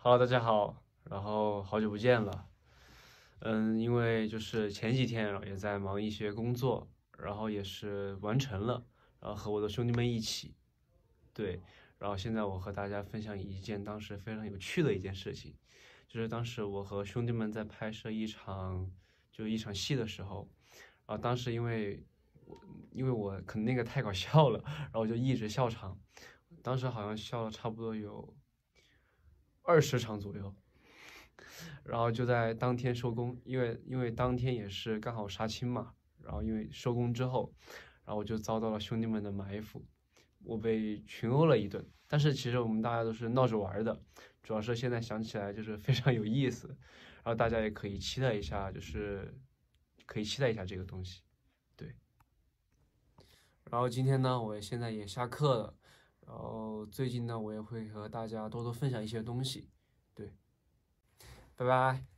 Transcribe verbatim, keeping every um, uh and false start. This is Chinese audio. Hello， 大家好，然后好久不见了，嗯，因为就是前几天也在忙一些工作，然后也是完成了，然后和我的兄弟们一起，对，然后现在我和大家分享一件当时非常有趣的一件事情，就是当时我和兄弟们在拍摄一场就一场戏的时候，然后当时因为我因为我可能那个太搞笑了，然后我就一直笑场，当时好像笑了差不多有二十场左右，然后就在当天收工，因为因为当天也是刚好杀青嘛，然后因为收工之后，然后我就遭到了兄弟们的埋伏，我被群殴了一顿。但是其实我们大家都是闹着玩的，主要是现在想起来就是非常有意思，然后大家也可以期待一下，就是可以期待一下这个东西，对。然后今天呢，我现在也下课了。然后最近呢，我也会和大家多多分享一些东西，对，拜拜。